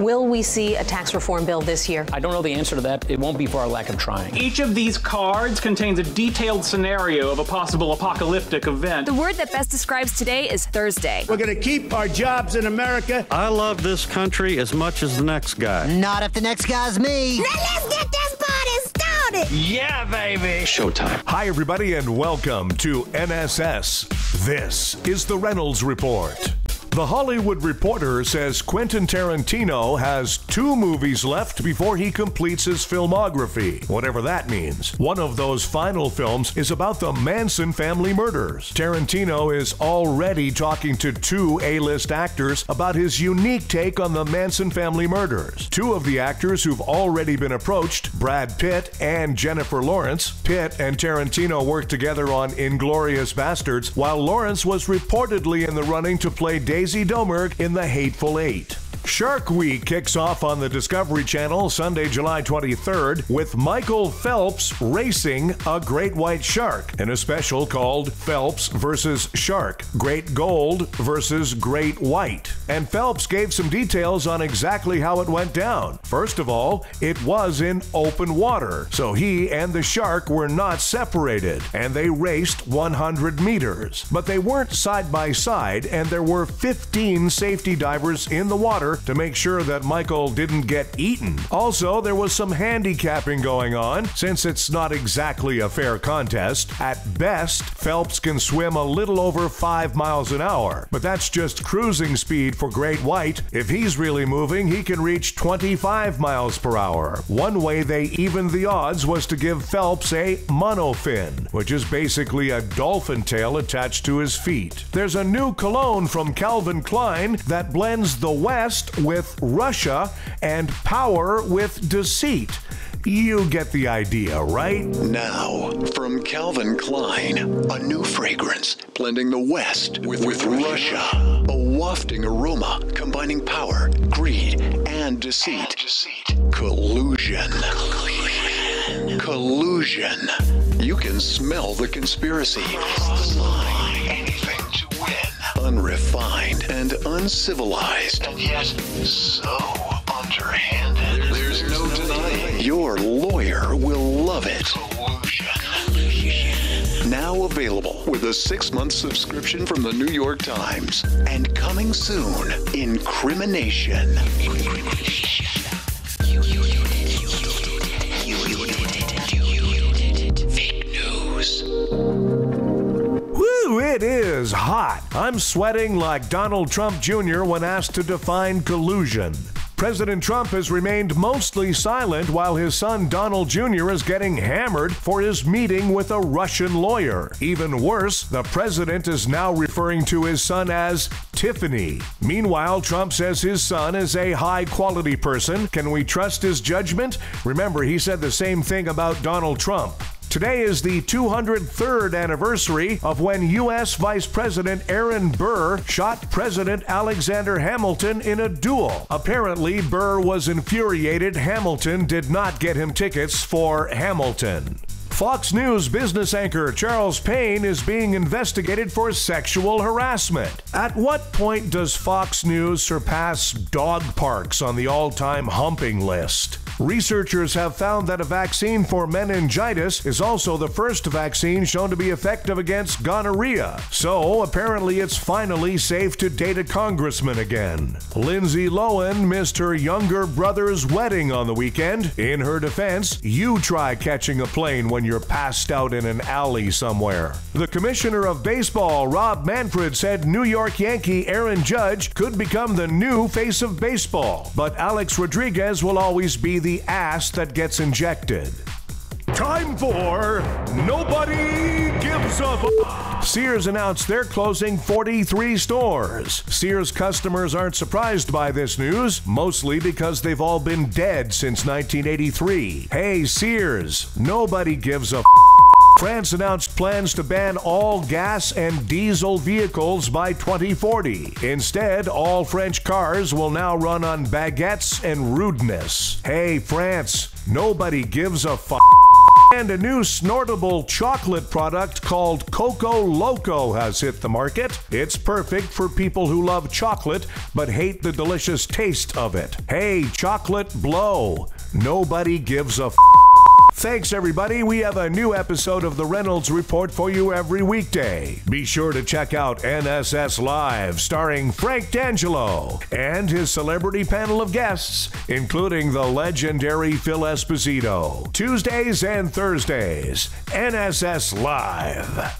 Will we see a tax reform bill this year? I don't know the answer to that. It won't be for our lack of trying. Each of these cards contains a detailed scenario of a possible apocalyptic event. The word that best describes today is Thursday. We're going to keep our jobs in America. I love this country as much as the next guy. Not if the next guy's me. Now let's get this party started. Yeah, baby. Showtime. Hi, everybody, and welcome to NSS. This is the Reynolds Report. The Hollywood Reporter says Quentin Tarantino has 2 movies left before he completes his filmography, whatever that means. One of those final films is about the Manson family murders. Tarantino is already talking to 2 A-list actors about his unique take on the Manson family murders. 2 of the actors who've already been approached, Brad Pitt and Jennifer Lawrence. Pitt and Tarantino worked together on Inglourious Basterds, while Lawrence was reportedly in the running to play Daisy Domergue in The Hateful Eight. Shark Week kicks off on the Discovery Channel Sunday, July 23rd with Michael Phelps racing a great white shark in a special called Phelps vs. Shark, Great Gold vs. Great White. And Phelps gave some details on exactly how it went down. First of all, it was in open water, so he and the shark were not separated, and they raced 100 meters. But they weren't side by side, and there were 15 safety divers in the water to make sure that Michael didn't get eaten. Also, there was some handicapping going on, since it's not exactly a fair contest. At best, Phelps can swim a little over 5 miles an hour, but that's just cruising speed for Great White. If he's really moving, he can reach 25 miles per hour. One way they evened the odds was to give Phelps a monofin, which is basically a dolphin tail attached to his feet. There's a new cologne from Calvin Klein that blends the West with Russia and power with deceit. You get the idea, right? Now, from Calvin Klein, a new fragrance blending the West with Russia. A wafting aroma combining power, greed, and deceit. Collusion. Collusion. You can smell the conspiracy. Anything to win. Unrefined and uncivilized. And yet, so underhanded. There's no denying. Your lawyer will love it. Collusion. Now available with a 6-month subscription from the New York Times. And coming soon, Incrimination. It is hot. I'm sweating like Donald Trump Jr. when asked to define collusion. President Trump has remained mostly silent while his son Donald Jr. is getting hammered for his meeting with a Russian lawyer. Even worse, the president is now referring to his son as Tiffany. Meanwhile, Trump says his son is a high-quality person. Can we trust his judgment? Remember, he said the same thing about Donald Trump. Today is the 203rd anniversary of when U.S. Vice President Aaron Burr shot President Alexander Hamilton in a duel. Apparently, Burr was infuriated Hamilton did not get him tickets for Hamilton. Fox News business anchor Charles Payne is being investigated for sexual harassment. At what point does Fox News surpass dog parks on the all-time humping list? Researchers have found that a vaccine for meningitis is also the first vaccine shown to be effective against gonorrhea. So, apparently it's finally safe to date a congressman again. Lindsay Lohan missed her younger brother's wedding on the weekend. In her defense, you try catching a plane when you're passed out in an alley somewhere. The commissioner of baseball, Rob Manfred, said New York Yankee Aaron Judge could become the new face of baseball, but Alex Rodriguez will always be the ass that gets injected. Time for Nobody Gives a F. Sears announced they're closing 43 stores. Sears customers aren't surprised by this news, mostly because they've all been dead since 1983. Hey, Sears, nobody gives a F. France announced plans to ban all gas and diesel vehicles by 2040. Instead, all French cars will now run on baguettes and rudeness. Hey, France, nobody gives a f***. And a new snortable chocolate product called Coco Loco has hit the market. It's perfect for people who love chocolate but hate the delicious taste of it. Hey, chocolate blow. Nobody gives a f***. Thanks, everybody. We have a new episode of the Reynolds Report for you every weekday. Be sure to check out NSS Live, starring Frank D'Angelo and his celebrity panel of guests, including the legendary Phil Esposito. Tuesdays and Thursdays, NSS Live.